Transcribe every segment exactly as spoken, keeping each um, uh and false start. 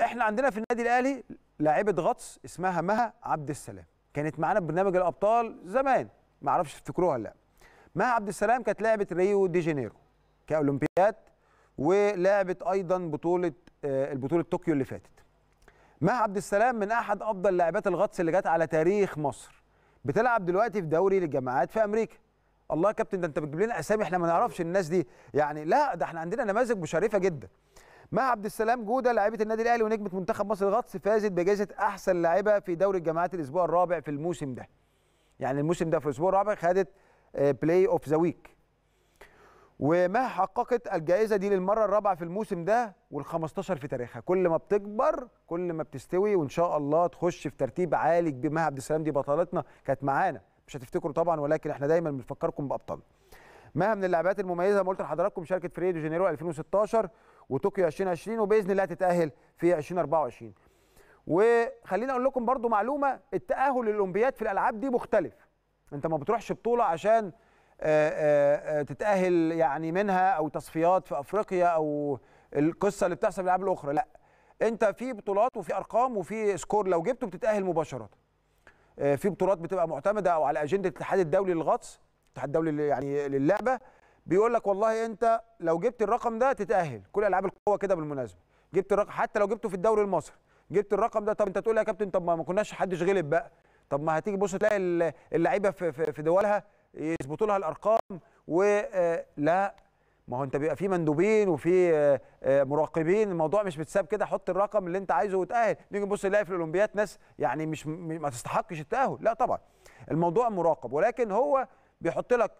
احنا عندنا في النادي الاهلي لاعبه غطس اسمها مها عبد السلام، كانت معانا ببرنامج الابطال زمان، ما اعرفش تفتكروها ولا لا. مها عبد السلام كانت لعبه ريو دي جانيرو كاولمبياد، ولعبت ايضا بطوله البطوله طوكيو اللي فاتت. مها عبد السلام من احد افضل لاعبات الغطس اللي جت على تاريخ مصر، بتلعب دلوقتي في دوري للجامعات في امريكا. الله يا كابتن، ده انت بتجيب لنا اسامي احنا ما نعرفش الناس دي، يعني لا ده احنا عندنا نماذج مشرفه جدا. مها عبد السلام جوده لاعبه النادي الاهلي ونجمه منتخب مصر الغطس، فازت بجائزه احسن لاعبه في دوري الجامعات الاسبوع الرابع في الموسم ده. يعني الموسم ده في الاسبوع الرابع خدت بلاي اوف ذا ويك. ومها حققت الجائزه دي للمره الرابعه في الموسم ده وال15 في تاريخها، كل ما بتكبر كل ما بتستوي، وان شاء الله تخش في ترتيب عالي. مها عبد السلام دي بطلتنا، كانت معانا، مش هتفتكروا طبعا، ولكن احنا دايما بنفكركم بابطال. مها من اللاعبات المميزه ما قلت لحضراتكم، شاركت في ريو دي جانيرو ألفين وستاشر وطوكيو ألفين وعشرين، وباذن الله تتاهل في ألفين وأربعة وعشرين. وخليني اقول لكم برضو معلومه، التاهل للاولمبياد في الالعاب دي مختلف، انت ما بتروحش بطوله عشان آآ آآ تتاهل يعني منها، او تصفيات في افريقيا، او القصه اللي بتحصل في الالعاب الاخرى، لا انت في بطولات وفي ارقام وفي سكور لو جبته بتتاهل مباشره. في بطولات بتبقى معتمده او على اجنده الاتحاد الدولي للغطس، الاتحاد الدولي يعني للعبه، بيقول لك والله انت لو جبت الرقم ده تتاهل، كل العاب القوه كده بالمناسبه، جبت الرقم حتى لو جبته في الدوري المصري، جبت الرقم ده، طب انت تقول يا كابتن طب ما كناش حدش غلب بقى، طب ما هتيجي بص تلاقي اللعيبه في في دولها يظبطوا لها الارقام، ولا ما هو انت بيبقى في مندوبين وفي مراقبين، الموضوع مش بتساب كده حط الرقم اللي انت عايزه وتاهل، نيجي نبص نلاقي في الاولمبياد ناس يعني مش ما تستحقش التاهل، لا طبعا الموضوع مراقب، ولكن هو بيحط لك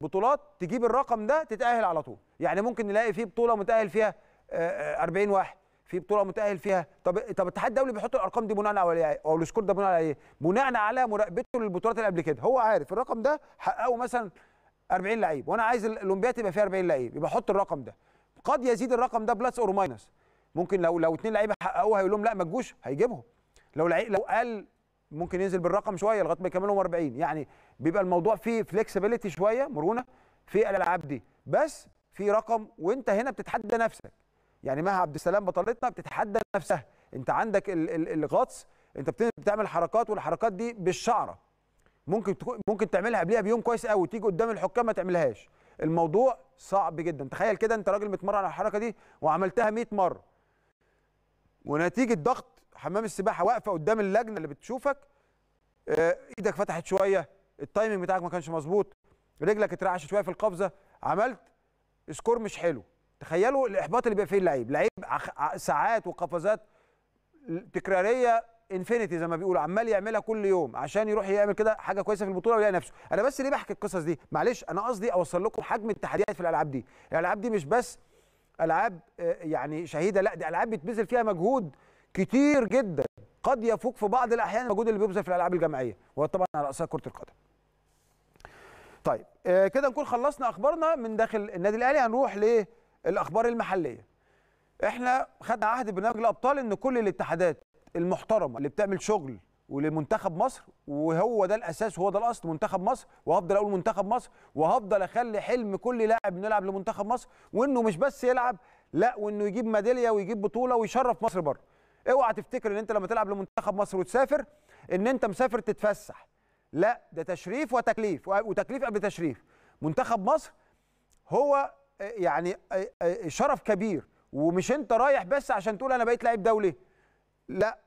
بطولات تجيب الرقم ده تتاهل على طول. يعني ممكن نلاقي في بطوله متاهل فيها أربعين واحد، في بطوله متاهل فيها، طب طب الاتحاد الدولي بيحط الارقام دي بناء على او السكور ده بناء على ايه؟ بناء على مراقبته للبطولات اللي قبل كده، هو عارف الرقم ده حققه مثلا أربعين لعيب، وانا عايز الاولمبياد يبقى فيها أربعين لعيب، يبقى احط الرقم ده، قد يزيد الرقم ده بلس اور ماينس، ممكن لو لو اثنين لعيبه حققوها يقول لهم لا ما تجوش هيجيبهم، لو لو قال ممكن ينزل بالرقم شويه لغايه ما يكملهم أربعين، يعني بيبقى الموضوع فيه فليكسبيليتي شويه، مرونه في الالعاب دي، بس في رقم وانت هنا بتتحدى نفسك. يعني مها عبد السلام بطلتنا بتتحدى نفسها، انت عندك الغطس انت بتعمل حركات، والحركات دي بالشعره ممكن ممكن تعملها قبلها بيوم كويس قوي، تيجي قدام الحكام ما تعملهاش. الموضوع صعب جدا، تخيل كده انت راجل متمرن على الحركه دي وعملتها مية مره، ونتيجه ضغط حمام السباحه واقفه قدام اللجنه اللي بتشوفك، اه ايدك فتحت شويه، التايمنج بتاعك ما كانش مظبوط، رجلك اترعشت شويه في القفزه، عملت سكور مش حلو. تخيلوا الاحباط اللي بيبقى فيه اللعيب، لعيب ساعات وقفزات تكراريه انفينيتي زي ما بيقولوا، عمال يعملها كل يوم عشان يروح يعمل كده حاجه كويسه في البطوله ويلاقي نفسه. انا بس ليه بحكي القصص دي؟ معلش انا قصدي اوصل لكم حجم التحديات في الالعاب دي. الالعاب دي مش بس العاب يعني شهيده، لا دي العاب بيتبذل فيها مجهود كتير جدا، قد يفوق في بعض الاحيان المجهود اللي بيبذل في الالعاب الجماعيه، وطبعا على راسها كره القدم. طيب كده نكون خلصنا اخبارنا من داخل النادي الاهلي، هنروح للاخبار المحليه. احنا خدنا عهد برنامج الابطال ان كل الاتحادات المحترمه اللي بتعمل شغل ولمنتخب مصر، وهو ده الاساس وهو ده الاصل منتخب مصر، وهفضل اقول منتخب مصر، وهفضل اخلي حلم كل لاعب نلعب لمنتخب مصر، وانه مش بس يلعب لا، وانه يجيب ميداليه ويجيب بطوله ويشرف مصر بره. اوعى تفتكر ان انت لما تلعب لمنتخب مصر وتسافر ان انت مسافر تتفسح، لا ده تشريف وتكليف، وتكليف قبل تشريف. منتخب مصر هو يعني شرف كبير، ومش انت رايح بس عشان تقول انا بقيت لاعب دولي، لا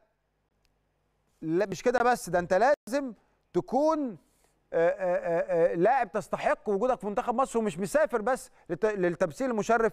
لا مش كده بس، ده انت لازم تكون لاعب تستحق وجودك في منتخب مصر، ومش مسافر بس للتمثيل المشرف